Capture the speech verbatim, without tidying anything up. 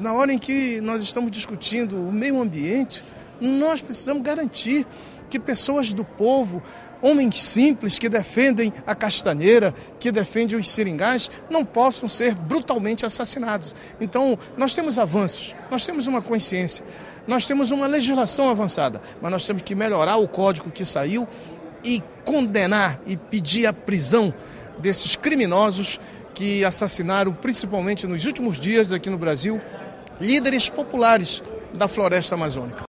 Na hora em que nós estamos discutindo o meio ambiente, nós precisamos garantir que pessoas do povo, homens simples que defendem a castanheira, que defendem os seringais, não possam ser brutalmente assassinados. Então, nós temos avanços, nós temos uma consciência, nós temos uma legislação avançada, mas nós temos que melhorar o código que saiu e condenar e pedir a prisão desses criminosos que assassinaram, principalmente nos últimos dias aqui no Brasil, líderes populares da floresta amazônica.